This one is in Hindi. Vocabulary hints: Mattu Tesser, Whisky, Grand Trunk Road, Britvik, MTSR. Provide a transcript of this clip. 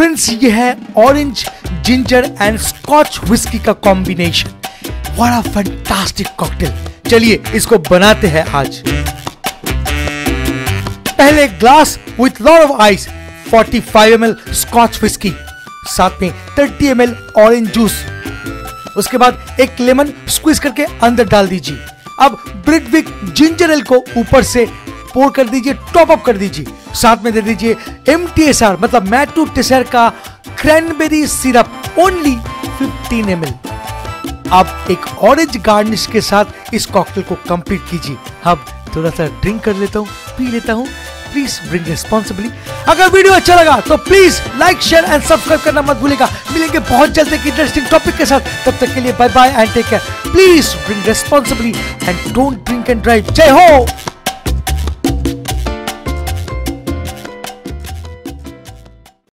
फ्रेंड्स ये है orange ginger and scotch whisky का combination. What a fantastic cocktail. चलिए इसको बनाते हैं आज। पहले glass with lot of ice 45 ml scotch whisky, साथ में 30 ml ऑरेंज जूस, उसके बाद एक लेमन स्क्वीज करके अंदर डाल दीजिए। अब ब्रिटविक जिंजर एल को ऊपर से पोर कर दीजिए, टॉप अप कर दीजिए। साथ में दे दीजिए MTSR मतलब मैटू टेसर का क्रैनबेरी सिरप, ओनली 15 ml। आप एक ऑरेंज गार्निश के साथ इस कॉकटेल को कंप्लीट कीजिए। अब थोड़ा सा ड्रिंक कर लेता हूँ, पी लेता हूँ। Please drink responsibly. अगर वीडियो अच्छा लगा तो please like, share and subscribe करना मत भूलिएगा। मिलेंगे बहुत जल्द एक इंटरेस्टिंग टॉपिक के साथ। तब तक के लिए bye bye and take care. Please drink responsibly and don't drink and drive. जय हो।